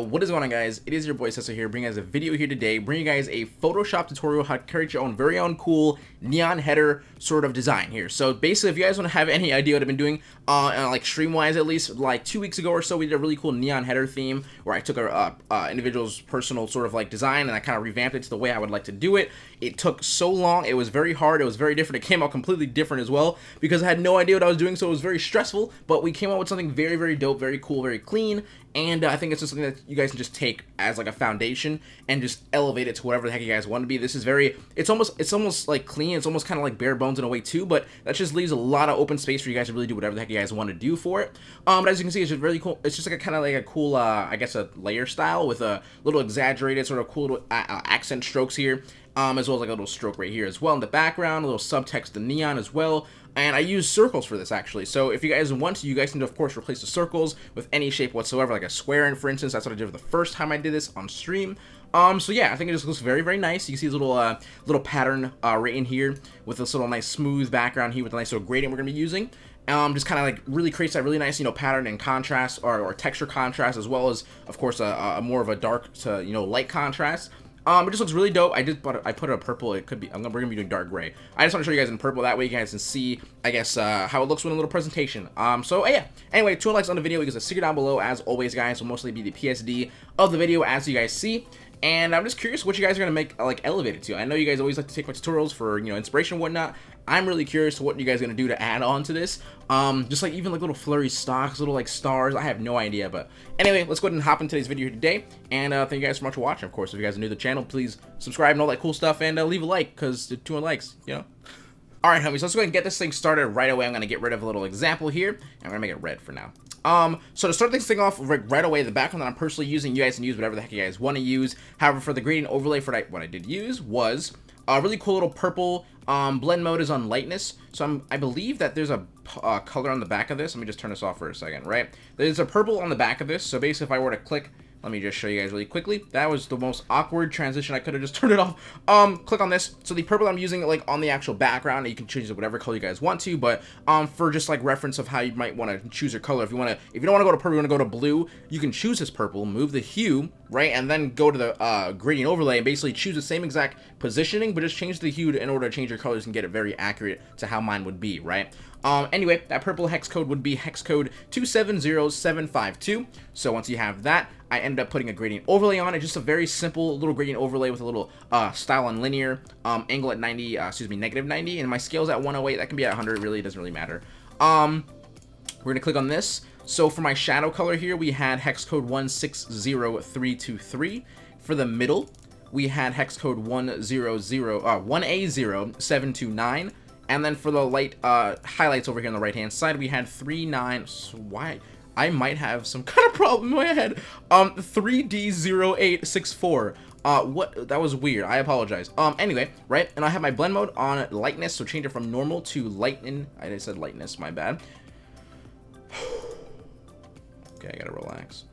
So what is going on, guys? It is your boy Seso here, bringing you guys a video here today, bringing you guys a Photoshop tutorial how to create your own very own cool neon header sort of design here. So basically, if you guys want to have any idea what I've been doing, like stream-wise at least, like 2 weeks ago or so, we did a really cool neon header theme where I took a individual's personal sort of like design and I kind of revamped it to the way I would like to do it. It took so long, it was very hard, it was very different, it came out completely different as well because I had no idea what I was doing, so it was very stressful, but we came out with something very, very dope, very cool, very clean, and I think it's just something that you guys can just take as like a foundation and just elevate it to whatever the heck you guys want to be. This is very, it's almost like clean, it's almost kind of like bare bones in a way too, but that just leaves a lot of open space for you guys to really do whatever the heck you guys want to do for it. But as you can see, it's just really cool. It's just like a kind of like a cool, I guess a layer style with a little exaggerated sort of cool little, accent strokes here, as well as like a little stroke right here as well in the background, a little subtext to neon as well. And I use circles for this actually, so if you guys want to, you guys can of course replace the circles with any shape whatsoever, like a square in, for instance. That's what I did for the first time I did this on stream. So yeah, I think it just looks very, very nice. You can see this little little pattern right in here with this little nice smooth background here with a nice little gradient we're gonna be using. Just kind of like really creates that really nice, you know, pattern and contrast or texture contrast, as well as of course a more of a dark to, you know, light contrast. It just looks really dope. I put it a purple. It could be, we're gonna be doing dark gray. I just want to show you guys in purple, that way you guys can see, I guess, how it looks with a little presentation. So yeah, anyway, 200 likes on the video because a secret down below, as always, guys, will mostly be the PSD of the video, as you guys see. And I'm just curious what you guys are gonna make, like, elevate it to. I know you guys always like to take my tutorials for, you know, inspiration and whatnot. I'm really curious what you guys are gonna do to add on to this. Just like even like little flurry stocks, little like stars. I have no idea, but anyway, let's go ahead and hop into today's video here today. And thank you guys so much for watching. Of course, if you guys are new to the channel, please subscribe and all that cool stuff, and leave a like because 200 likes, you know. All right, homies, let's go ahead and get this thing started right away. I'm gonna get rid of a little example here, and I'm gonna make it red for now. So to start this thing off right away, the background that I'm personally using, you guys can use whatever the heck you guys want to use. However, for the gradient overlay, for what I did use was a really cool little purple. Blend mode is on lightness, so I believe that there's a color on the back of this. Let me just turn this off for a second, right? There's a purple on the back of this, so basically if I were to click, let me just show you guys really quickly. That was the most awkward transition. I could have just turned it off. Click on this. So the purple I'm using, like, on the actual background, you can choose whatever color you guys want to, but for just like reference of how you might want to choose your color. If you don't want to go to purple, you want to go to blue, you can choose this purple, move the hue, right, and then go to the gradient overlay and basically choose the same exact positioning, but just change the hue in order to change your colors and get it very accurate to how mine would be, right? Anyway, that purple hex code would be hex code 270752. So once you have that, I ended up putting a gradient overlay on it. Just a very simple little gradient overlay with a little style on linear, angle at 90, excuse me, negative 90, and my scale's at 108. That can be at 100. Really, it doesn't really matter. We're gonna click on this. So for my shadow color here, we had hex code 160323. For the middle, we had hex code 1A0729. And then for the light highlights over here on the right-hand side, we had 39. So why? I might have some kind of problem in my head. 3D0864. What? That was weird. I apologize. Anyway, right? And I have my blend mode on lightness, so change it from normal to lighten. I said lightness. My bad. Okay, I gotta relax.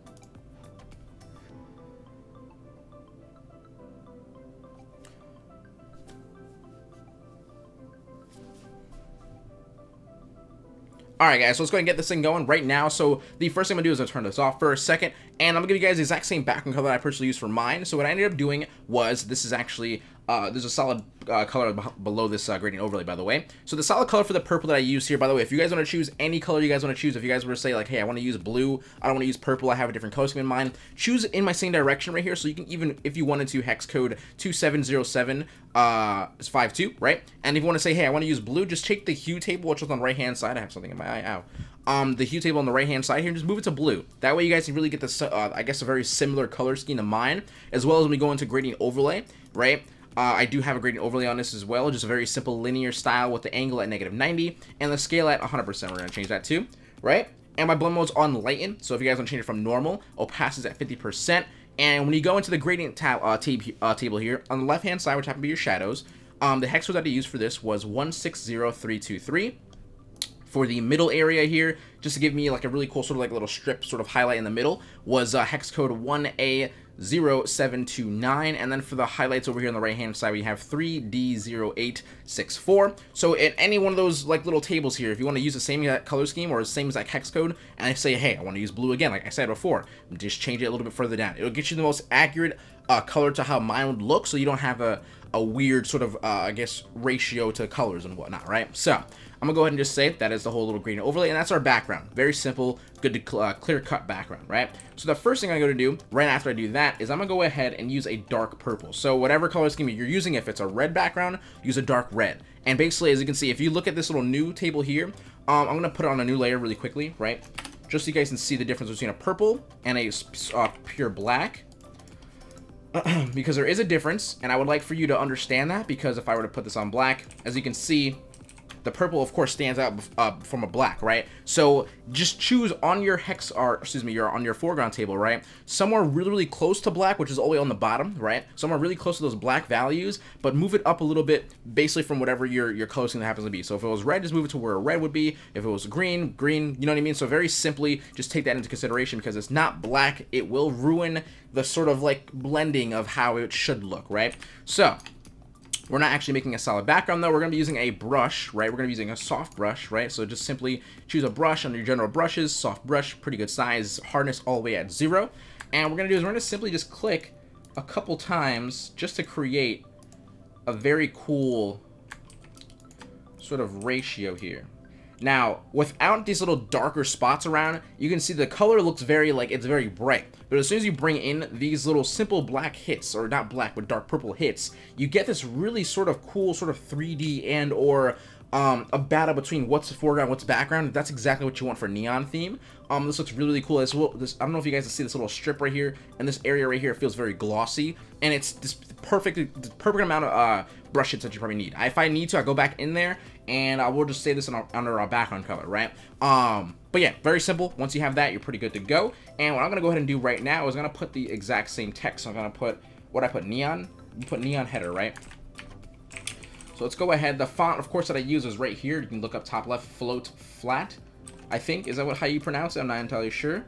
Alright guys, so let's go ahead and get this thing going right now. So the first thing I'm going to do is I'll turn this off for a second, and I'm going to give you guys the exact same background color that I personally used for mine. So what I ended up doing was, this is actually, there's a solid color below this gradient overlay, by the way. So the solid color for the purple that I used here, by the way, if you guys want to choose any color you guys want to choose, if you guys were to say like, hey, I want to use blue, I don't want to use purple, I have a different color scheme in mind, choose in my same direction right here. So you can even, if you wanted to, hex code 2707 52, right? And if you want to say, hey, I want to use blue, just take the hue table, which is on the right hand side. I have something in my eye, ow. The hue table on the right hand side here, and just move it to blue. That way you guys can really get this, I guess, a very similar color scheme to mine, as well as when we go into gradient overlay, right? I do have a gradient overlay on this as well, just a very simple linear style with the angle at negative 90 and the scale at 100%. We're gonna change that too, right? And my blend mode's on lighten, so if you guys want to change it from normal, opacity is at 50%. And when you go into the gradient table here, on the left-hand side, which happen to be your shadows, the hex code that I used for this was 160323. For the middle area here, just to give me like a really cool sort of like little strip sort of highlight in the middle, was hex code 1A. 0729, and then for the highlights over here on the right hand side we have 3D0864. So in any one of those like little tables here, if you want to use the same color scheme or the same exact hex code, and I say, hey, I want to use blue again, like I said before, just change it a little bit further down. It'll get you the most accurate color to how mine would look, so you don't have a weird sort of I guess ratio to colors and whatnot, right? So I'm gonna go ahead and just say that is the whole little gradient overlay, and that's our background. Very simple, good to clear cut background, right? So the first thing I'm gonna do right after I do that is I'm gonna go ahead and use a dark purple. So whatever color scheme you're using, if it's a red background, use a dark red. And basically, as you can see, if you look at this little new table here, I'm gonna put it on a new layer really quickly, right? Just so you guys can see the difference between a purple and a pure black. Because there is a difference, and I would like for you to understand that, because if I were to put this on black, as you can see, the purple of course stands out from a black, right? So just choose on your hex, or excuse me, you're on your foreground table, right, somewhere really, really close to black, which is all the way on the bottom, right? Somewhere really close to those black values, but move it up a little bit, basically from whatever your color scheme that happens to be. So if it was red, just move it to where red would be. If it was green, green. You know what I mean? So very simply, just take that into consideration, because it's not black. It will ruin the sort of like blending of how it should look, right? So we're not actually making a solid background though. We're gonna be using a brush, right? We're gonna be using a soft brush, right? So just simply choose a brush under your general brushes, soft brush, pretty good size, hardness all the way at 0. And what we're gonna do is we're gonna simply just click a couple times just to create a very cool sort of ratio here. Now, without these little darker spots around, you can see the color looks very, like, it's very bright. But as soon as you bring in these little simple black hits, or not black, but dark purple hits, you get this really sort of cool sort of 3D and or a battle between what's foreground, what's background. That's exactly what you want for a neon theme. This looks really, really cool. I don't know if you guys can see this little strip right here, and this area right here feels very glossy, and it's this perfect amount of brush hits that you probably need. If I need to, I go back in there, and I will just say this under our background color, right? But yeah, very simple. Once you have that, you're pretty good to go. And what I'm gonna go ahead and do right now is I'm gonna put the exact same text. So I'm gonna put what I put neon. You put neon header, right? So let's go ahead. The font, of course, that I use is right here. You can look up top left, Float Flat, I think. Is that how you pronounce it? I'm not entirely sure.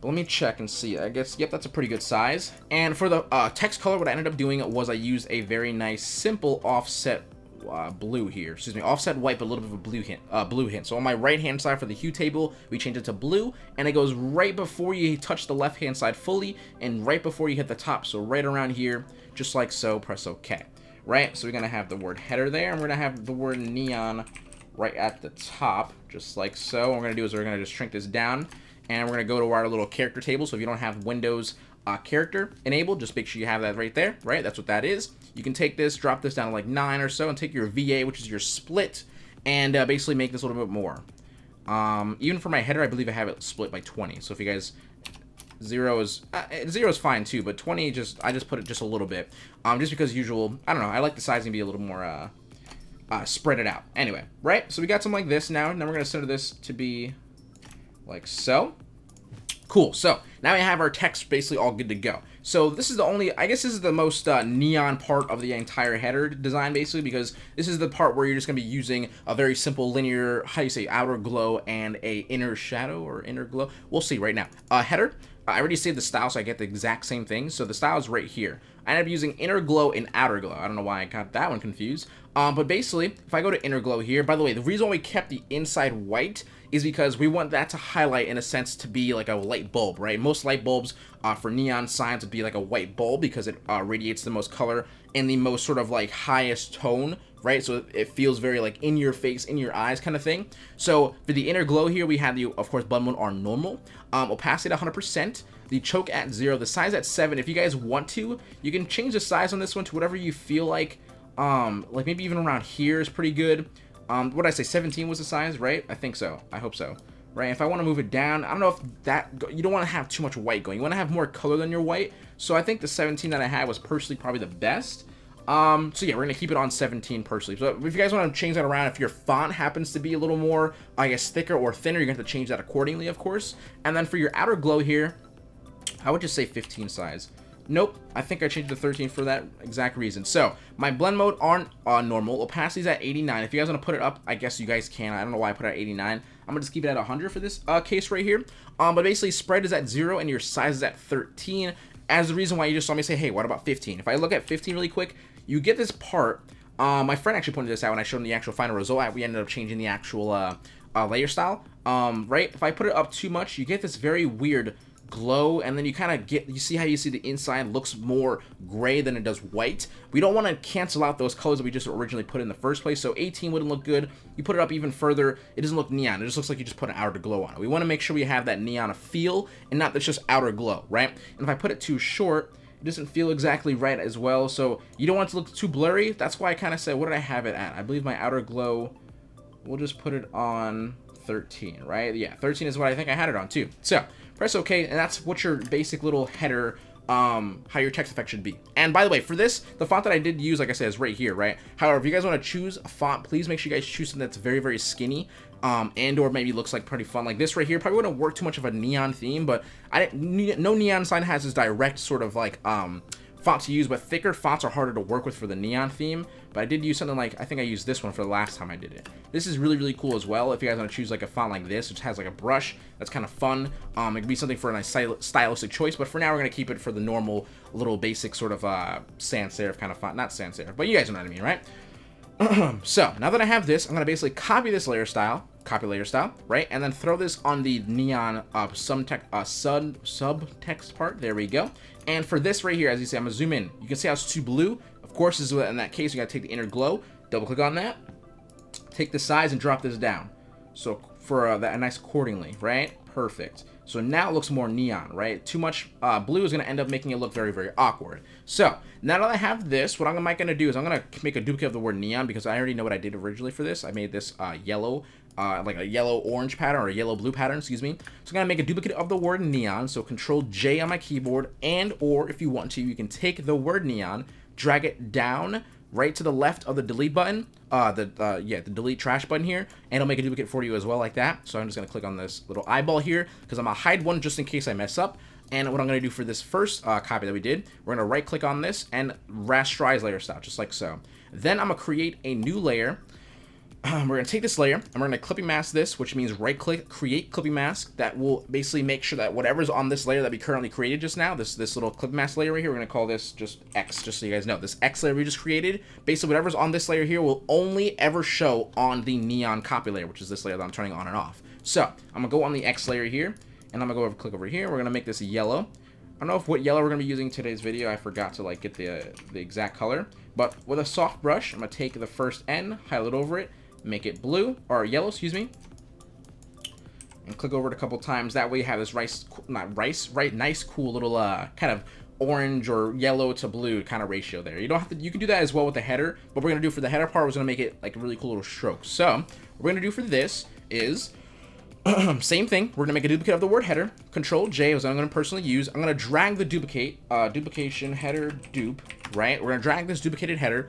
But let me check and see. I guess, yep, that's a pretty good size. And for the text color, what I ended up doing was I used a very nice, simple offset blue here. Excuse me, offset white, but a little bit of a blue hint. So on my right-hand side for the hue table, we change it to blue, and it goes right before you touch the left-hand side fully, and right before you hit the top. So right around here, just like so, press OK. Right, so we're gonna have the word header there, and we're gonna have the word neon right at the top, just like so. What we're gonna do is we're gonna just shrink this down, and we're gonna go to our little character table. So if you don't have Windows character enabled, just make sure you have that right there, right? That's what that is. You can take this, drop this down to like 9 or so, and take your VA, which is your split, and basically make this a little bit more. Even for my header, I believe I have it split by 20. So if you guys, 0 is fine too, but 20, I just put it just a little bit, just because usual, I don't know, I like the sizing to be a little more spread it out. Anyway, right, so we got something like this now, and then we're gonna center this to be like so. Cool, so now we have our text basically all good to go. So this is the only, I guess this is the most neon part of the entire header design, basically, because this is the part where you're just gonna be using a very simple linear, how do you say, outer glow and a inner shadow or inner glow. We'll see right now. Header, I already saved the style, so I get the exact same thing. So the style is right here. I end up using inner glow and outer glow. I don't know why I got that one confused. But basically, if I go to inner glow here, by the way, the reason why we kept the inside white is because we want that to highlight, in a sense, to be like a light bulb, right? Most light bulbs for neon signs would be like a white bulb, because it radiates the most color and the most sort of like highest tone, right? So it feels very like in your face, in your eyes kind of thing. So for the inner glow here, we have the, of course, button on normal, opacity at 100%, the choke at 0, the size at 7. If you guys want to, you can change the size on this one to whatever you feel like maybe even around here is pretty good. What did I say, 17 was the size, right? I think so, I hope so, right? If I want to move it down, I don't know if that, you don't want to have too much white going, you want to have more color than your white. So I think the 17 that I had was personally probably the best. So yeah, we're gonna keep it on 17 personally. So if you guys want to change that around, if your font happens to be a little more, I guess, thicker or thinner, you're gonna have to change that accordingly, of course. And then for your outer glow here, I would just say 15 size. Nope, I think I changed it to 13 for that exact reason. So my blend mode on normal, opacity's at 89. If you guys want to put it up, I guess you guys can. I don't know why I put it at 89. I'm gonna just keep it at 100 for this case right here. But basically spread is at 0 and your size is at 13. As the reason why you just saw me say, hey, what about 15? If I look at 15 really quick, you get this part. My friend actually pointed this out when I showed him the actual final result. We ended up changing the actual layer style, right? If I put it up too much, you get this very weird glow, and then you kind of get, you see how you see the inside looks more gray than it does white. We don't want to cancel out those colors that we just originally put in the first place, so 18 wouldn't look good. You put it up even further, it doesn't look neon, it just looks like you just put an outer glow on it. We want to make sure we have that neon feel and not that's just outer glow, right? And if I put it too short, it doesn't feel exactly right as well, so you don't want it to look too blurry. That's why I kind of said, what did I have it at? I believe my outer glow, we'll just put it on 13, right? Yeah, 13 is what I think I had it on too. So press OK, and that's what your basic little header, how your text effect should be. And by the way, for this, the font that I did use, like I said, is right here, right? However, if you guys want to choose a font, please make sure you guys choose something that's very, very skinny, and or maybe looks like pretty fun, like this right here. Probably wouldn't work too much of a neon theme, but I didn't, no neon sign has this direct sort of like font to use, but thicker fonts are harder to work with for the neon theme. But I did use something like, I think I used this one for the last time I did it. This is really, really cool as well. If you guys want to choose like a font like this, which has like a brush, that's kind of fun. It could be something for a nice stylistic choice, but for now we're going to keep it for the normal little basic sort of sans serif kind of font. Not sans serif, but you guys know what I mean, right? So now that I have this, I'm going to basically copy this layer style, right? And then throw this on the neon subtext part. There we go. And for this right here, as you see, I'm going to zoom in. You can see how it's too blue. Of course, is in that case, you gotta take the inner glow, double click on that, take the size and drop this down. So for that nice accordingly, right? Perfect. So now it looks more neon, right? Too much blue is gonna end up making it look very, very awkward. So now that I have this, what I'm gonna do is I'm gonna make a duplicate of the word neon because I already know what I did originally for this. I made this yellow, like a yellow orange pattern or a yellow blue pattern, excuse me. So I'm gonna make a duplicate of the word neon. So Control J on my keyboard, and or if you want to, you can take the word neon, drag it down right to the left of the delete button, the delete trash button here, and I'll make a duplicate for you as well like that. So I'm just gonna click on this little eyeball here because I'm gonna hide one just in case I mess up. And what I'm gonna do for this first copy that we did, we're gonna right click on this and rasterize layer style, just like so. Then I'm gonna create a new layer. We're gonna take this layer and we're gonna clipping mask this, which means right click, create clipping mask. That will basically make sure that whatever's on this layer that we currently created just now, this little clipping mask layer right here, we're gonna call this just X, just so you guys know. This X layer we just created, basically whatever's on this layer here will only ever show on the neon copy layer, which is this layer that I'm turning on and off. So I'm gonna go on the X layer here, and I'm gonna go over, click over here. We're gonna make this yellow. I don't know what yellow we're gonna be using in today's video. I forgot to like get the exact color, but with a soft brush, I'm gonna take the first N, highlight over it, make it blue or yellow, excuse me, and click over it a couple times. That way you have this nice cool little kind of orange or yellow to blue kind of ratio there. You don't have to, you can do that as well with the header, but we're gonna do for the header part was gonna make it like a really cool little stroke. So what we're gonna do for this is same thing. We're gonna make a duplicate of the word header. Control J is what I'm gonna personally use. I'm gonna drag the duplicate, duplication header dupe, right? We're gonna drag this duplicated header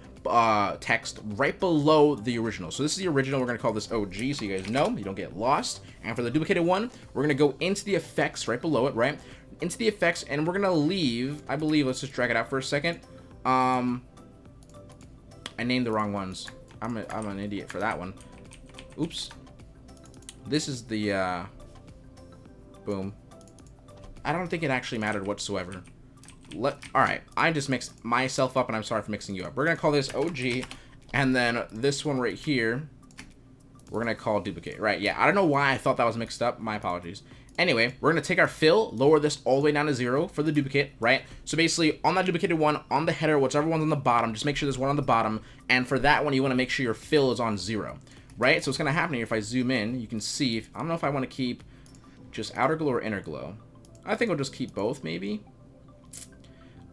text right below the original. So this is the original. We're gonna call this OG so you guys know you don't get lost. And for the duplicated one, we're gonna go into the effects right below it, right? Into the effects, and we're gonna leave, I believe, let's just drag it out for a second. I named the wrong ones. I'm an idiot for that one. Oops. This is the, boom. I don't think it actually mattered whatsoever. All right, I just mixed myself up, and I'm sorry for mixing you up. We're gonna call this OG, and then this one right here, we're gonna call duplicate, right? Yeah, I don't know why I thought that was mixed up. My apologies. Anyway, we're gonna take our fill, lower this all the way down to 0 for the duplicate, right? So basically, on that duplicated one, on the header, whichever one's on the bottom, just make sure there's one on the bottom, and for that one, you wanna make sure your fill is on 0. Right, so what's gonna happen here, if I zoom in, you can see, if, I don't know if I wanna keep just outer glow or inner glow. I think we'll just keep both maybe.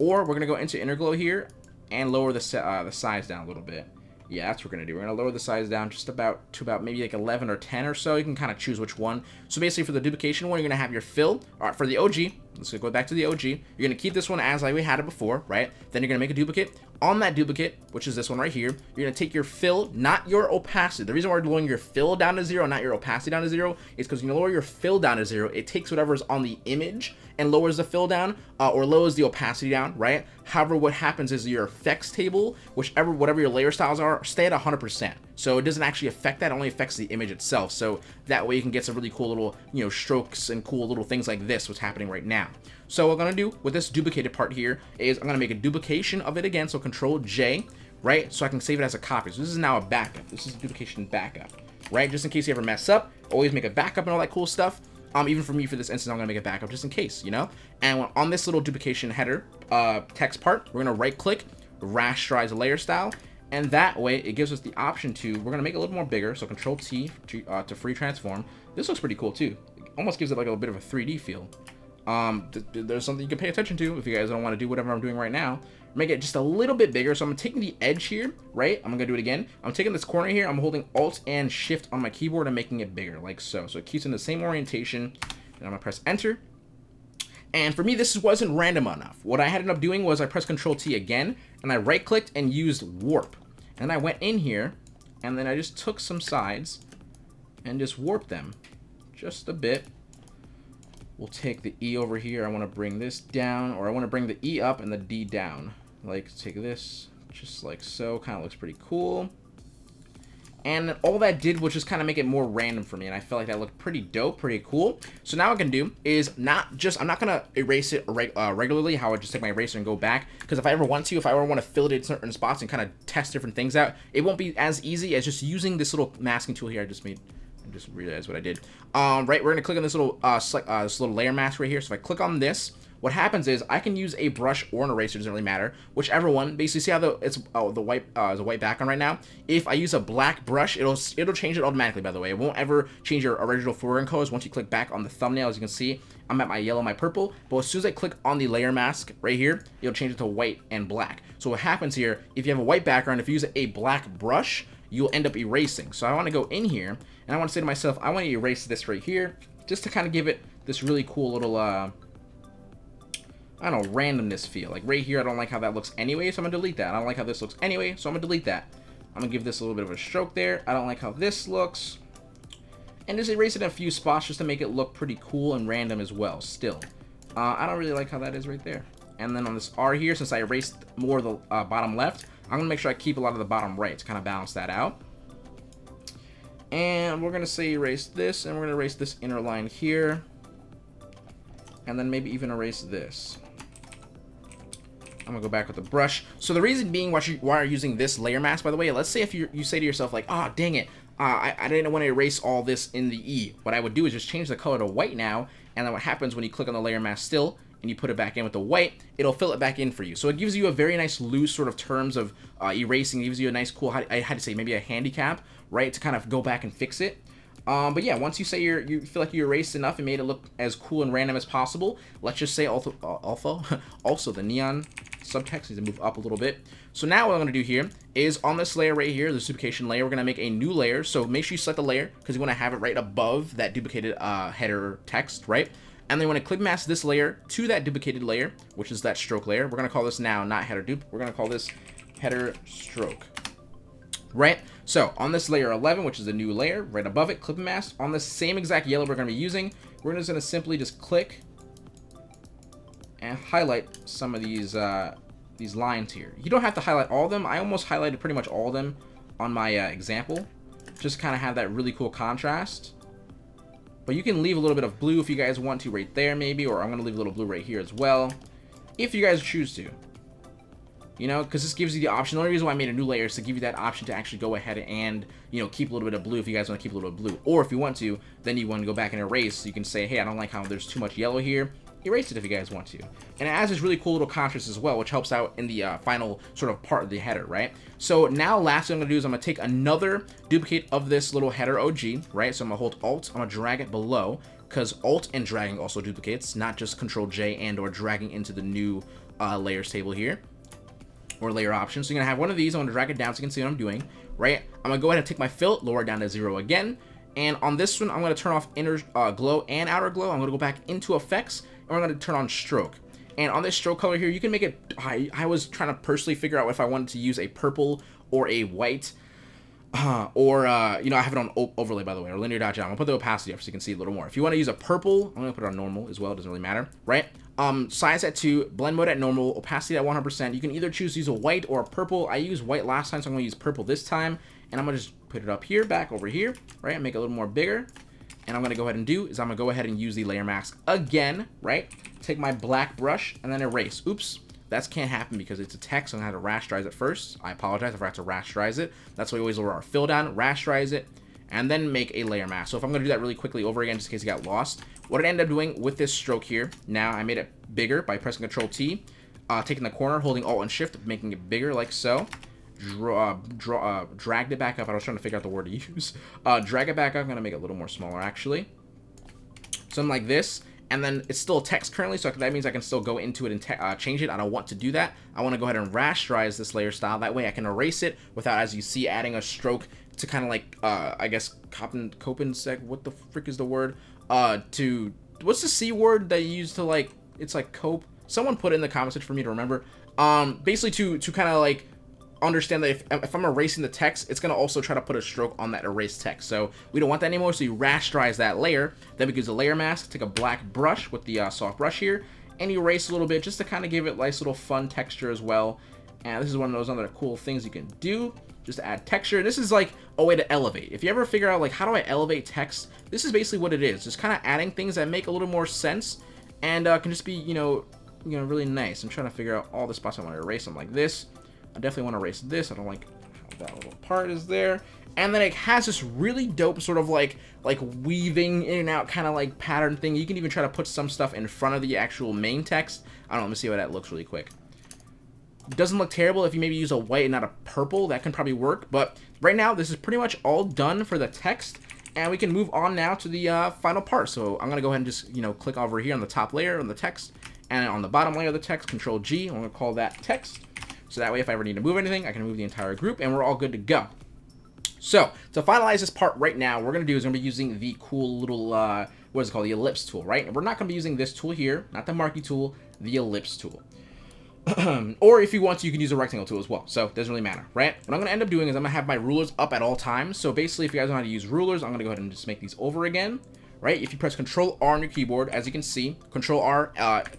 Or we're gonna go into inner glow here and lower the size down a little bit. Yeah, that's what we're gonna do. We're gonna lower the size down just about to about maybe like 11 or 10 or so. You can kind of choose which one. So basically for the duplication one, you're gonna have your fill. All right, for the OG, Let's go back to the OG. You're going to keep this one as like we had it before, right? Then you're going to make a duplicate. On that duplicate, which is this one right here, you're going to take your fill, not your opacity. The reason why we're lowering your fill down to zero, not your opacity down to zero, is because when you lower your fill down to zero, it takes whatever is on the image and lowers the fill down or lowers the opacity down, right? However, what happens is your effects table, whatever your layer styles are, stay at 100%. So it doesn't actually affect that, it only affects the image itself. So that way you can get some really cool little, you know, strokes and cool little things like this, what's happening right now. So what I'm going to do with this duplicated part here is I'm going to make a duplication of it again. So Control J, right? So I can save it as a copy. So this is now a backup. This is a duplication backup, right? Just in case you ever mess up, always make a backup and all that cool stuff. Even for me, for this instance, I'm going to make a backup just in case, you know? And on this little duplication header text part, we're going to right click, rasterize layer style. And that way it gives us the option to, we're going to make it a little more bigger. So Control T to free transform. This looks pretty cool too. It almost gives it like a bit of a 3D feel. There's something you can pay attention to if you guys don't want to do whatever I'm doing right now. Make it just a little bit bigger. So I'm taking the edge here, right? I'm gonna do it again. I'm taking this corner here. I'm holding Alt and Shift on my keyboard and making it bigger, like so. So it keeps in the same orientation. And I'm gonna press Enter. And for me, this wasn't random enough. What I ended up doing was I pressed Control T again, and I right-clicked and used Warp. And I went in here, and then I just took some sides and just warped them just a bit. We'll take the E over here. I want to bring this down, or I want to bring the E up and the D down. Like, take this, just like so. Kind of looks pretty cool. And all that did was just kind of make it more random for me, and I felt like that looked pretty dope, pretty cool. So now what I can do is I'm not gonna erase it regularly, how I just take my eraser and go back, because if I ever want to fill it in certain spots and kind of test different things out, it won't be as easy as just using this little masking tool here I just made. I just realized what I did. Right, we're gonna click on this little layer mask right here. So if I click on this, what happens is I can use a brush or an eraser, doesn't really matter, whichever one. Basically, see how the white background right now. If I use a black brush, it'll change it automatically. By the way, it won't ever change your original foreground colors. Once you click back on the thumbnail, as you can see, I'm at my yellow, my purple. But as soon as I click on the layer mask right here, it'll change it to white and black. So what happens here? If you have a white background, if you use a black brush, you'll end up erasing. So I want to go in here and I want to say to myself, I want to erase this right here just to kind of give it this really cool little, I don't know, randomness feel. Like right here, I don't like how that looks anyway, so I'm gonna delete that. I don't like how this looks anyway, so I'm gonna delete that. I'm gonna give this a little bit of a stroke there. I don't like how this looks. And just erase it in a few spots just to make it look pretty cool and random as well, still. I don't really like how that is right there. And then on this R here, since I erased more of the bottom left, I'm gonna make sure I keep a lot of the bottom right to kind of balance that out. And we're gonna say erase this, and we're gonna erase this inner line here. And then maybe even erase this. I'm gonna go back with the brush. So the reason being why you're using this layer mask, by the way, let's say if you say to yourself like, ah, oh, dang it, I didn't want to erase all this in the E. What I would do is just change the color to white now, and then what happens when you click on the layer mask still, and you put it back in with the white, it'll fill it back in for you. So it gives you a very nice loose sort of terms of erasing. It gives you a nice cool, I had to say maybe a handicap, right, to kind of go back and fix it. But yeah, once you say you feel like you erased enough and made it look as cool and random as possible, let's just say also the neon subtext needs to move up a little bit. So now what I'm going to do here is on this layer right here, this duplication layer, we're going to make a new layer. So make sure you select the layer because you want to have it right above that duplicated header text, right? And then you want to clip mask this layer to that duplicated layer, which is that stroke layer. We're going to call this now not header dupe. We're going to call this header stroke. Right? So on this layer 11, which is the new layer, right above it, clip mask on the same exact yellow we're going to be using. We're just going to simply just click and highlight some of these lines here. You don't have to highlight all of them. I almost highlighted pretty much all of them on my example. Just kind of have that really cool contrast. But you can leave a little bit of blue if you guys want to right there maybe, or I'm going to leave a little blue right here as well, if you guys choose to. You know, because this gives you the option. The only reason why I made a new layer is to give you that option to actually go ahead and, you know, keep a little bit of blue if you guys want to keep a little bit of blue. Or if you want to, then you want to go back and erase. You can say, hey, I don't like how there's too much yellow here. Erase it if you guys want to. And it adds this really cool little contrast as well, which helps out in the final sort of part of the header, right? So now last thing I'm going to do is I'm going to take another duplicate of this little header OG, right? So I'm going to hold Alt. I'm going to drag it below because Alt and dragging also duplicates, not just Control J and or dragging into the new layers table here. Or layer options. So you're gonna have one of these. I'm gonna drag it down so you can see what I'm doing, right? I'm gonna go ahead and take my fill, lower it down to zero again. And on this one, I'm gonna turn off inner glow and outer glow. I'm gonna go back into effects and we're going to turn on stroke. And on this stroke color here, you can make it, I was trying to personally figure out if I wanted to use a purple or a white, you know, I have it on overlay, by the way, or linear dot I'm gonna put the opacity up so you can see a little more. If you want to use a purple, I'm gonna put it on normal as well, it doesn't really matter, right? Size at 2, blend mode at normal, opacity at 100%. You can either choose to use a white or a purple. I used white last time, so I'm gonna use purple this time, and I'm gonna just put it up here, back over here, right? And make it a little more bigger. And I'm gonna go ahead and do is I'm gonna go ahead and use the layer mask again, right? Take my black brush and then erase. Oops, that can't happen because it's a text, so I'm gonna have to rasterize it first. I apologize if I have to rasterize it. That's why we always lower our fill down, rasterize it, and then make a layer mask. So if I'm gonna do that really quickly over again, just in case you got lost, what I ended up doing with this stroke here, now I made it bigger by pressing Control T, taking the corner, holding Alt and Shift, making it bigger like so. Dragged it back up. I was trying to figure out the word to use. Drag it back up. I'm gonna make it a little more smaller actually. Something like this, and then it's still text currently, so that means I can still go into it and change it. I don't want to do that. I want to go ahead and rasterize this layer style. That way I can erase it without, as you see, adding a stroke to kind of like, I guess, Kopensec. What the frick is the word? To what's the C word that you use to like? It's like cope. Someone put it in the comments for me to remember. Basically to kind of like. Understand that if I'm erasing the text, it's going to also try to put a stroke on that erased text. So we don't want that anymore. So you rasterize that layer. Then we use a layer mask, take a black brush with the soft brush here, and erase a little bit just to kind of give it nice little fun texture as well. And this is one of those other cool things you can do just to add texture. This is like a way to elevate. If you ever figure out like, how do I elevate text? This is basically what it is. Just kind of adding things that make a little more sense and can just be, you know, really nice. I'm trying to figure out all the spots I want to erase them like this. I definitely want to erase this. I don't like how that little part is there. And then it has this really dope sort of like weaving in and out kind of like pattern thing. You can even try to put some stuff in front of the actual main text. I don't know. Let me see what that looks really quick. It doesn't look terrible if you maybe use a white and not a purple. That can probably work. But right now, this is pretty much all done for the text. And we can move on now to the final part. So I'm going to go ahead and just, you know, click over here on the top layer on the text. And on the bottom layer of the text, Control G. I'm going to call that text. So that way, if I ever need to move anything, I can move the entire group and we're all good to go. So to finalize this part right now, what we're going to do is we're going to be using the cool little, what is it called? The ellipse tool, right? And we're not going to be using this tool here, not the marquee tool, the ellipse tool. Or if you want to, you can use a rectangle tool as well. So it doesn't really matter, right? What I'm going to end up doing is I'm going to have my rulers up at all times. So basically, if you guys know how to use rulers, I'm going to go ahead and just make these over again. Right? If you press Control R on your keyboard, as you can see, Control R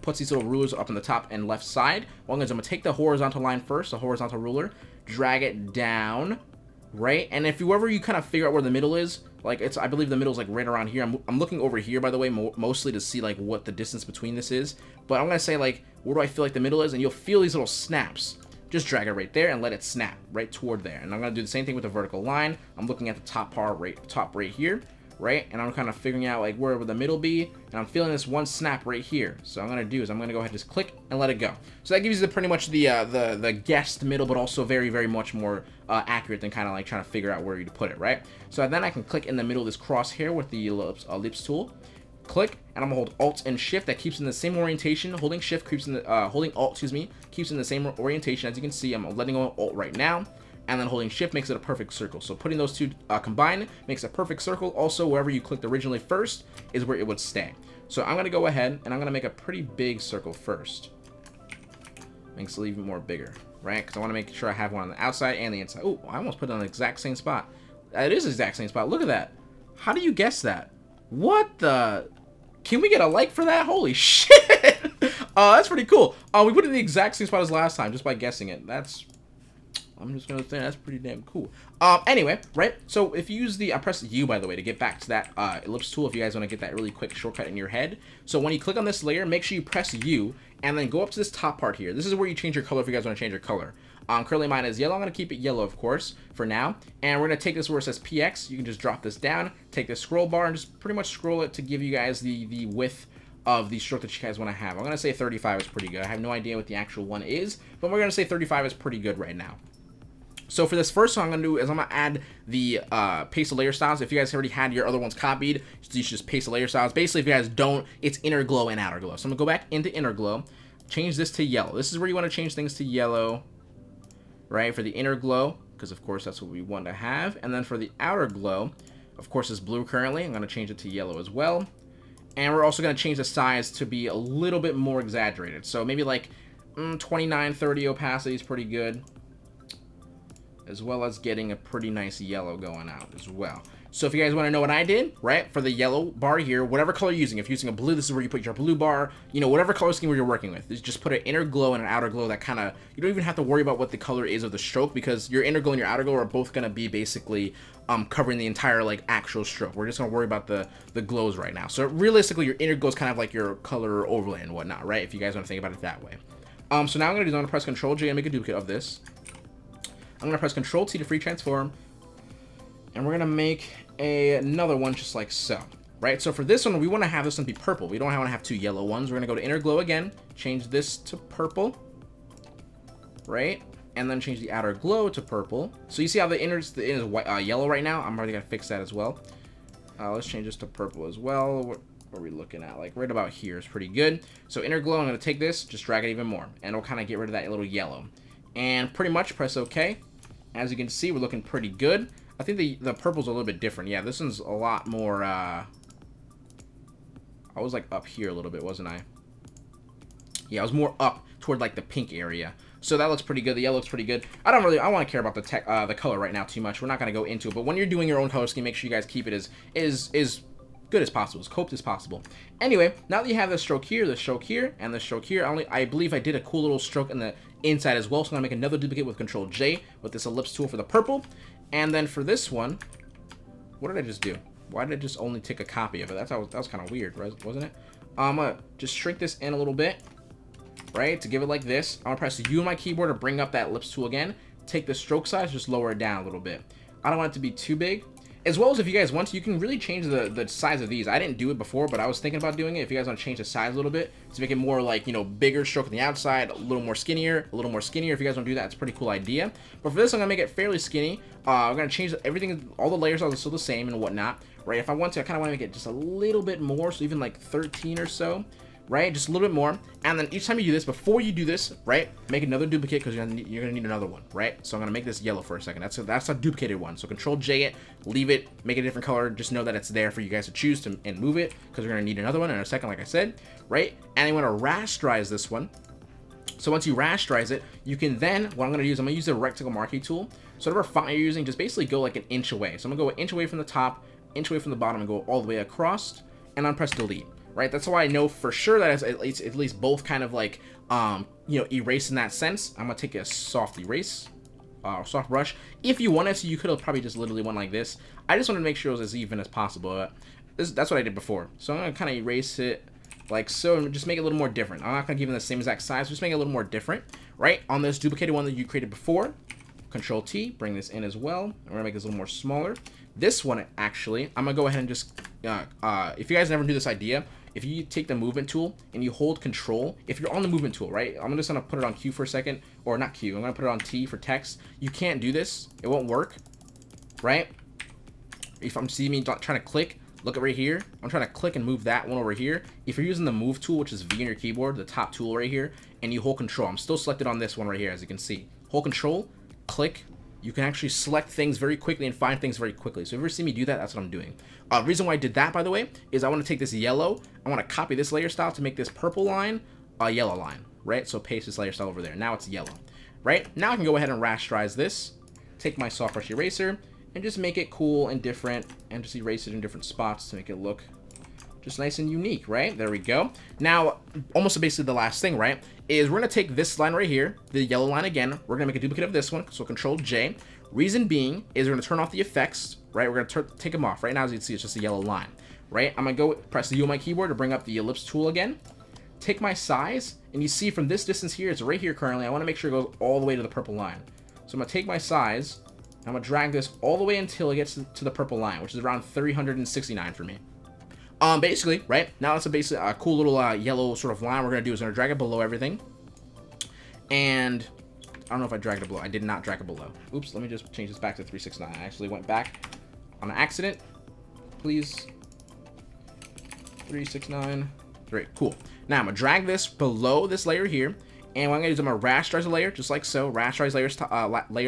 puts these little rulers up on the top and left side. What I'm going to do is I'm going to take the horizontal line first, the horizontal ruler, drag it down, right? And if you ever you kind of figure out where the middle is, like it's, I believe the middle is like right around here. I'm looking over here, by the way, mostly to see like what the distance between this is. But I'm going to say like, where do I feel like the middle is? And you'll feel these little snaps. Just drag it right there and let it snap right toward there. And I'm going to do the same thing with the vertical line. I'm looking at the top part right here. Right, and I'm kind of figuring out like where would the middle be, and I'm feeling this one snap right here. So I'm gonna do is I'm gonna go ahead and just click and let it go. So that gives you the, pretty much the guessed middle, but also very, very much more accurate than kind of like trying to figure out where you to put it, right? So then I can click in the middle of this crosshair with the ellipse tool, click, and I'm gonna hold Alt and Shift. That keeps in the same orientation. Holding Shift keeps in the holding Alt, excuse me, keeps in the same orientation. As you can see, I'm letting go of Alt right now. And then holding Shift makes it a perfect circle. So putting those two combined makes a perfect circle. Also, wherever you clicked originally first is where it would stay. So I'm gonna go ahead and I'm gonna make a pretty big circle first. Makes it even more bigger, right? Because I wanna make sure I have one on the outside and the inside. Oh, I almost put it on the exact same spot. It is the exact same spot, look at that. How do you guess that? What the? Can we get a like for that? Holy shit! That's pretty cool. We put it in the exact same spot as last time just by guessing it. That's, I'm just gonna say that's pretty damn cool. Anyway, right? So if you use the, I press U, by the way, to get back to that ellipse tool if you guys wanna get that really quick shortcut in your head. So when you click on this layer, make sure you press U and then go up to this top part here. This is where you change your color if you guys wanna change your color. Currently mine is yellow. I'm gonna keep it yellow, of course, for now. And we're gonna take this where it says PX. You can just drop this down, take this scroll bar and just pretty much scroll it to give you guys the width of the stroke that you guys want to have. I'm gonna say 35 is pretty good. I have no idea what the actual one is, but we're gonna say 35 is pretty good right now. So for this first one, I'm going to do is I'm going to add the paste the layer styles. If you guys already had your other ones copied, you should just paste the layer styles. Basically, if you guys don't, it's inner glow and outer glow. So I'm going to go back into inner glow, change this to yellow. This is where you want to change things to yellow, right, for the inner glow, because, of course, that's what we want to have. And then for the outer glow, of course, it's blue currently. I'm going to change it to yellow as well. And we're also going to change the size to be a little bit more exaggerated. So maybe like 29, 30 opacity is pretty good. As well as getting a pretty nice yellow going out as well. So if you guys want to know what I did, right, for the yellow bar here, whatever color you're using, if you're using a blue, this is where you put your blue bar, you know, whatever color scheme you're working with, is just put an inner glow and an outer glow that kind of, you don't even have to worry about what the color is of the stroke, because your inner glow and your outer glow are both going to be basically covering the entire, like, actual stroke. We're just going to worry about the glows right now. So realistically, your inner glow is kind of like your color overlay and whatnot, right, if you guys want to think about it that way. So now I'm going to press Ctrl-J and make a duplicate of this. I'm going to press Ctrl-T to free transform. And we're going to make another one just like so, right? So for this one, we want to have this one be purple. We don't want to have two yellow ones. We're going to go to inner glow again, change this to purple, right? And then change the outer glow to purple. So you see how the inner is white, yellow right now? I'm already going to fix that as well. Let's change this to purple as well. What are we looking at? Like right about here is pretty good. So inner glow, I'm going to take this, just drag it even more, and it'll kind of get rid of that little yellow. And pretty much press OK. As you can see, we're looking pretty good. I think the purple's a little bit different. Yeah, this one's a lot more, I was like up here a little bit, wasn't I? Yeah, I was more up toward like the pink area. So that looks pretty good. The yellow looks pretty good. I don't want to care about the color right now too much. We're not going to go into it. But when you're doing your own color scheme, make sure you guys keep it as good as possible, as coped as possible. Anyway, now that you have this stroke here, and this stroke here, I believe I did a cool little stroke in the inside as well, so I'm gonna make another duplicate with Ctrl-J with this ellipse tool for the purple. And then for this one, what did I just do? Why did I just only take a copy of it? That was kind of weird, wasn't it? I'm gonna just shrink this in a little bit, right, to give it like this. I'm gonna press U on my keyboard to bring up that ellipse tool again, take the stroke size, just lower it down a little bit. I don't want it to be too big. As well as if you guys want to, you can really change the size of these. I didn't do it before, but I was thinking about doing it. If you guys want to change the size a little bit to make it more like, you know, bigger stroke on the outside, a little more skinnier. If you guys want to do that, it's a pretty cool idea. But for this, I'm going to make it fairly skinny. I'm going to change everything, all the layers are still the same and whatnot, right? If I want to, I kind of want to make it just a little bit more, so even like 13 or so, right? Just a little bit more. And then each time you do this, before you do this, right, make another duplicate, because you're gonna need another one, right? So I'm gonna make this yellow for a second. That's a duplicated one. So Ctrl-J it, leave it, make it a different color. Just know that it's there for you guys to choose to and move it, because we're gonna need another one in a second, like I said, right? And I want to rasterize this one. So once you rasterize it, you can then, what I'm gonna use the rectangle marquee tool. So whatever font you're using, just basically go like an inch away. So I'm gonna go an inch away from the top, inch away from the bottom, and go all the way across, and then press delete. Right, that's why I know for sure that it's at least both kind of like, you know, erase in that sense. I'm gonna take a soft erase, soft brush. If you wanted to, you could have probably just literally went like this. I just wanted to make sure it was as even as possible. That's what I did before. So I'm gonna kind of erase it like so, and just make it a little more different. I'm not gonna give it the same exact size, just make it a little more different, right? On this duplicated one that you created before, Ctrl-T, bring this in as well. I'm gonna make this a little more smaller. This one actually, I'm gonna go ahead and just, if you guys never knew this idea, if you take the movement tool and you hold control, if you're on the movement tool, right? I'm just gonna put it on Q for a second, or not Q, I'm gonna put it on T for text. You can't do this, it won't work, right? If I'm seeing me trying to click, look at right here, I'm trying to click and move that one over here. If you're using the move tool, which is V on your keyboard, the top tool right here, and you hold control, I'm still selected on this one right here, as you can see. Hold control, click, you can actually select things very quickly and find things very quickly. So if you ever see me do that, that's what I'm doing. Reason why I did that, by the way, is I want to take this yellow, I want to copy this layer style to make this purple line a yellow line, right? So paste this layer style over there. Now it's yellow, right? Now I can go ahead and rasterize this, take my soft brush eraser, and just make it cool and different, and just erase it in different spots to make it look just nice and unique, right? There we go. Now, almost basically the last thing, right, is we're gonna take this line right here, the yellow line again, we're gonna make a duplicate of this one, so Ctrl-J. Reason being is we're gonna turn off the effects, right? We're gonna take them off. Right now, as you can see, it's just a yellow line, right? I'm gonna go press the U on my keyboard to bring up the ellipse tool again, take my size, and you see from this distance here, it's right here currently, I wanna make sure it goes all the way to the purple line. So I'm gonna take my size, and I'm gonna drag this all the way until it gets to the purple line, which is around 369 for me. Basically, right, now it's a cool little yellow sort of line. We're gonna do is gonna drag it below everything, and I don't know if I dragged it below. I did not drag it below. Oops, let me just change this back to 369. I actually went back on accident. Please, 369. Great, cool. Now I'm gonna drag this below this layer here, and what I'm gonna do is I'm gonna rasterize the layer just like so, rasterize layer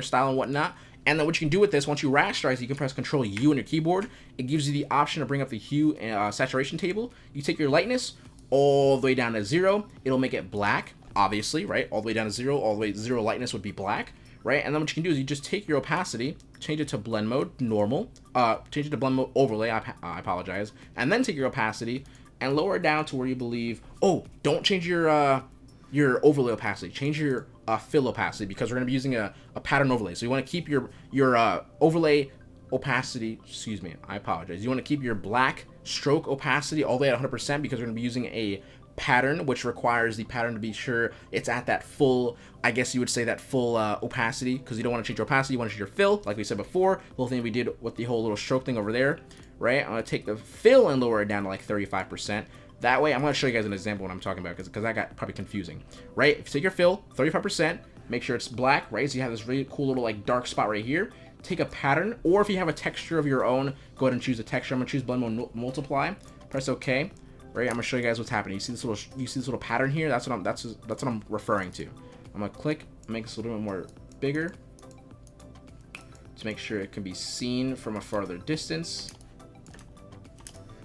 style and whatnot. And then what you can do with this, once you rasterize, you can press Control U on your keyboard. It gives you the option to bring up the hue and saturation table. You take your lightness all the way down to 0. It'll make it black, obviously, right? All the way down to 0, all the way 0 lightness would be black, right? And then what you can do is you just take your opacity, change it to blend mode, normal, change it to blend mode overlay, I apologize, and then take your opacity and lower it down to where you believe, oh, don't change your overlay opacity, change your fill opacity, because we're going to be using a pattern overlay. So you want to keep your overlay opacity, excuse me, I apologize. You want to keep your black stroke opacity all the way at 100% because we're going to be using a pattern, which requires the pattern to be sure it's at that full, I guess you would say that full opacity, because you don't want to change your opacity, you want to change your fill, like we said before, the whole thing we did with the whole little stroke thing over there, right? I'm going to take the fill and lower it down to like 35%. That way, I'm going to show you guys an example of what I'm talking about, because that got probably confusing, right? If you take your fill, 35%, make sure it's black, right? So you have this really cool little like dark spot right here. Take a pattern, or if you have a texture of your own, go ahead and choose a texture. I'm going to choose blend mode multiply, press OK, right? I'm going to show you guys what's happening. You see this little pattern here? That's what I'm referring to. I'm going to click, make this a little bit more bigger to make sure it can be seen from a farther distance.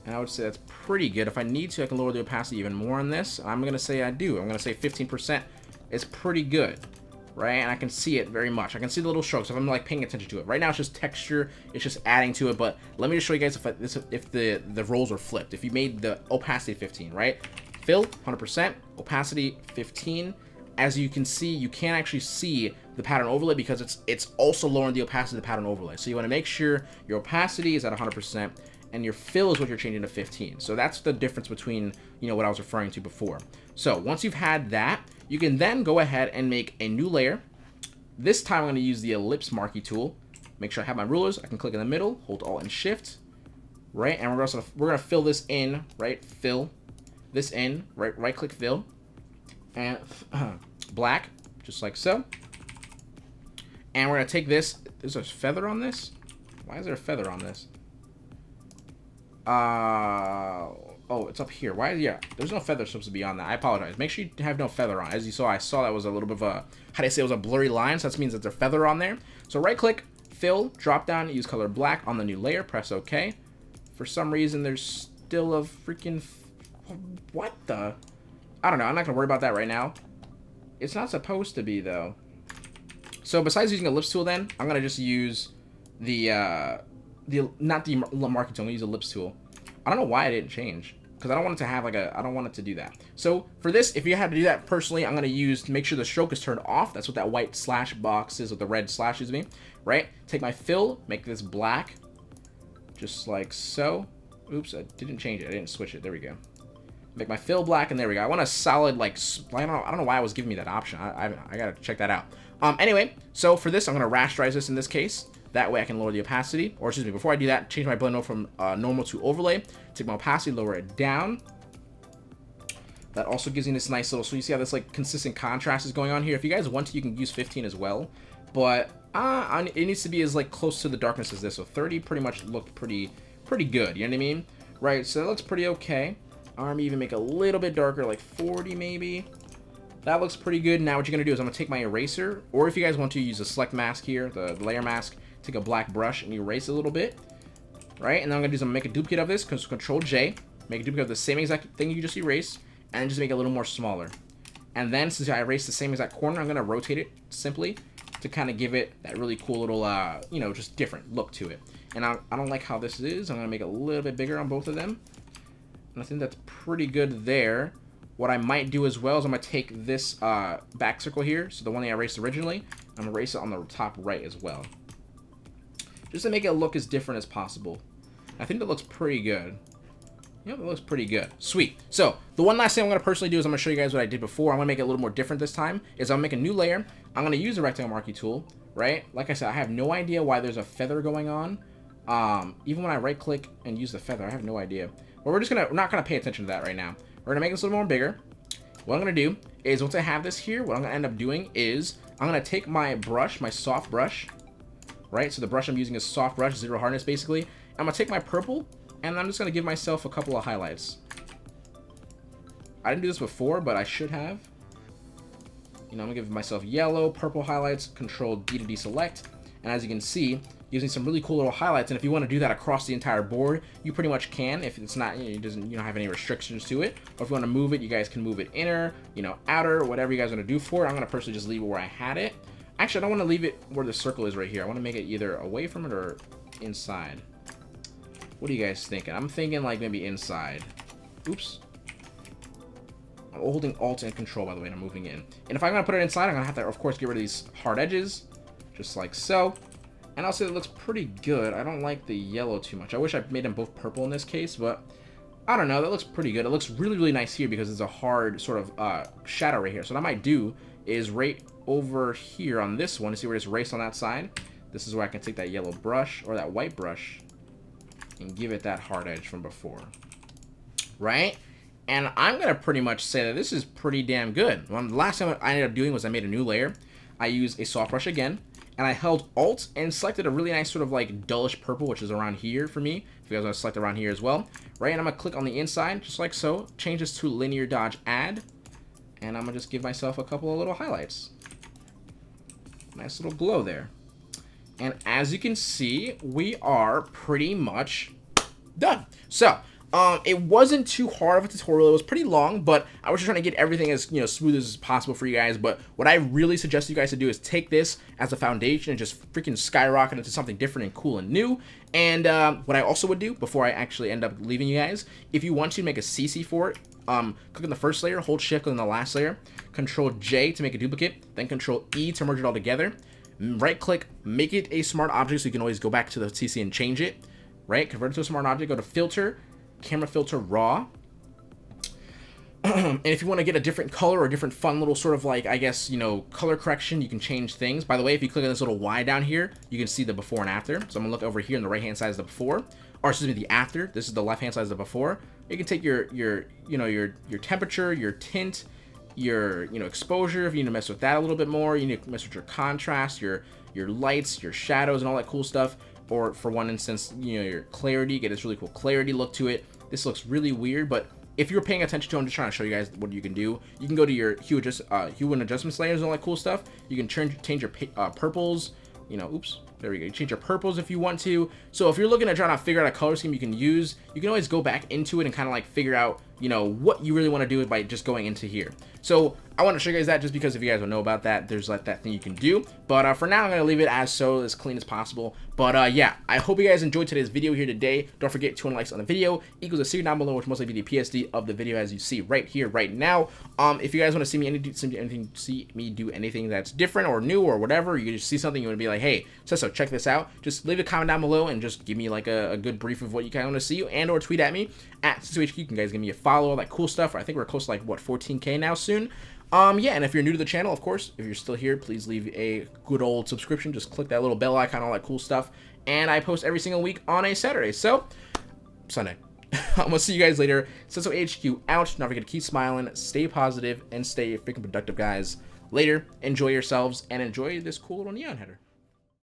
And I would say that's pretty good. If I need to, I can lower the opacity even more on this. I'm going to say I do. I'm going to say 15% is pretty good, right? And I can see it very much. I can see the little strokes if I'm like paying attention to it. Right now, it's just texture. It's just adding to it. But let me just show you guys if the roles are flipped. If you made the opacity 15, right? Fill, 100%. Opacity, 15. As you can see, you can't actually see the pattern overlay because it's also lowering the opacity of the pattern overlay. So you want to make sure your opacity is at 100%. And your fill is what you're changing to 15. So that's the difference between, you know, what I was referring to before. So once you've had that, you can then go ahead and make a new layer. This time I'm going to use the ellipse marquee tool. Make sure I have my rulers. I can click in the middle, hold Alt and Shift, right? And we're going to fill this in, right? Fill this in, right? Right click fill and black, just like so. And we're going to take this. Is there a feather on this? Why is there a feather on this? Oh, it's up here. Why? Yeah, there's no feather supposed to be on that. I apologize. Make sure you have no feather on. As you saw, I saw that was a little bit of a, how do I say, it was a blurry line, so that means that there's a feather on there. So right click, fill, drop down, use color black on the new layer, press OK. For some reason, there's still a freaking, what the? I don't know. I'm not gonna worry about that right now. It's not supposed to be though. So besides using the ellipse tool then, I'm gonna just use not the marquee tool, I'm gonna use the ellipse tool. I don't know why I didn't change, because I don't want it to have like I don't want it to do that. So for this, if you had to do that personally, I'm gonna use, make sure the stroke is turned off. That's what that white slash box is, with the red slash, excuse me, right? Take my fill, make this black, just like so. Oops, I didn't change it. I didn't switch it. There we go. Make my fill black, and there we go. I want a solid, like, I don't know why I was giving me that option. I gotta check that out. Anyway, so for this, I'm gonna rasterize this in this case. That way I can lower the opacity, or excuse me, before I do that, change my blend mode from normal to overlay, take my opacity, lower it down. That also gives you this nice little, so you see how this like consistent contrast is going on here. If you guys want to, you can use 15 as well, but it needs to be as like close to the darkness as this. So 30 pretty much looked pretty good, you know what I mean? Right, so that looks pretty okay. I'm even make a little bit darker, like 40 maybe. That looks pretty good. Now what you're gonna do is I'm gonna take my eraser, or if you guys want to use a select mask here, the layer mask, take a black brush and erase a little bit, right? And then I'm gonna do something, make a duplicate of this, Control J, make a duplicate of the same exact thing you just erased, and just make it a little more smaller. And then since I erased the same exact corner, I'm gonna rotate it simply to kind of give it that really cool little, you know, just different look to it. And I don't like how this is. I'm gonna make it a little bit bigger on both of them. And I think that's pretty good there. What I might do as well is I'm gonna take this back circle here, so the one I erased originally, I'm gonna erase it on the top right as well, just to make it look as different as possible. I think that looks pretty good. Yep, it looks pretty good. Sweet. So the one last thing I'm going to personally do is I'm going to show you guys what I did before. I'm going to make it a little more different this time. Is I'm going to make a new layer. I'm going to use the rectangle marquee tool, right? Like I said, I have no idea why there's a feather going on. Even when I right click and use the feather, I have no idea. But we're not going to pay attention to that right now. We're going to make this a little more bigger. What I'm going to do is once I have this here, what I'm going to end up doing is I'm going to take my brush, my soft brush, right? So the brush I'm using is soft brush, 0 hardness basically. I'm gonna take my purple and I'm just gonna give myself a couple of highlights. I didn't do this before, but I should have. You know, I'm gonna give myself yellow, purple highlights, Control D to deselect, And as you can see, using some really cool little highlights. And if you want to do that across the entire board, you pretty much can. If it's not, you don't have any restrictions to it. Or if you want to move it, you guys can move it inner, outer, whatever you guys want to do for it. I'm going to personally just leave it where I had it. Actually, I don't want to leave it where the circle is right here. I want to make it either away from it or inside. What are you guys thinking? I'm thinking like maybe inside. Oops. I'm holding Alt and Control, by the way, and I'm moving in. And if I'm going to put it inside, I'm going to have to, of course, get rid of these hard edges, just like so. And I'll say it looks pretty good. I don't like the yellow too much. I wish I made them both purple in this case, but I don't know. That looks pretty good. It looks really, really nice here because it's a hard sort of shadow right here. So what I might do is right over here on this one, to see where it's raised on that side. This is where I can take that yellow brush or that white brush and give it that hard edge from before, right? And I'm going to pretty much say that this is pretty damn good. The last thing I ended up doing was I made a new layer. I used a soft brush again. And I held Alt and selected a really nice sort of like dullish purple, which is around here for me. If you guys want to select around here as well, right? And I'm going to click on the inside, just like so. Change this to linear dodge add. And I'm going to just give myself a couple of little highlights. Nice little glow there. And as you can see, we are pretty much done. So, it wasn't too hard of a tutorial. It was pretty long, but I was just trying to get everything as smooth as possible for you guys. But what I really suggest you guys to do is take this as a foundation and just freaking skyrocket into something different and cool and new. And what I also would do before I actually end up leaving you guys, if you want to make a CC for it, click on the first layer, hold shift, click on the last layer, control J to make a duplicate, then control E to merge it all together, right click, make it a smart object so you can always go back to the CC and change it, right? Convert it to a smart object, go to filter, camera filter raw. And if you want to get a different color or a different fun little sort of like, I guess, color correction, you can change things. By the way, if you click on this little Y down here, you can see the before and after. So I'm gonna look over here on the right hand side is the before, or excuse me, the after. This is the left hand side is the before. You can take your temperature, your tint, your exposure. If you need to mess with that a little bit more, you need to mess with your contrast, your lights, your shadows, and all that cool stuff. Or for one instance, your clarity, get this really cool clarity look to it. This looks really weird, but if you're paying attention to it, I'm just trying to show you guys what you can do. You can go to your hue and adjustments layers and all that cool stuff. You can change your purples, oops, there we go. You change your purples if you want to. So if you're looking to try to figure out a color scheme you can use, you can always go back into it and kind of like figure out, what you really want to do by just going into here. So I want to show you guys that just because if you guys don't know about that, there's like that thing you can do. But for now, I'm going to leave it as clean as possible. But yeah, I hope you guys enjoyed today's video here today. Don't forget 200 likes on the video equals a secret down below, which mostly be the PSD of the video as you see right here, right now. If you guys want to see me do anything that's different or new or whatever, you just see something, you want to be like, hey, Seso, check this out. Just leave a comment down below and just give me like a good brief of what you kind of want to see, and or tweet at me at SesoHQ. You can guys give me a follow, all that cool stuff. I think we're close to like what 14K now soon. Yeah, and if you're new to the channel, of course, if you're still here, please leave a good old subscription. Just click that little bell icon, all that cool stuff. And I post every single week on a Saturday. So, Sunday. I'm gonna see you guys later. SesoHQ out. Don't forget to keep smiling, stay positive, and stay freaking productive, guys. Later. Enjoy yourselves and enjoy this cool little neon header.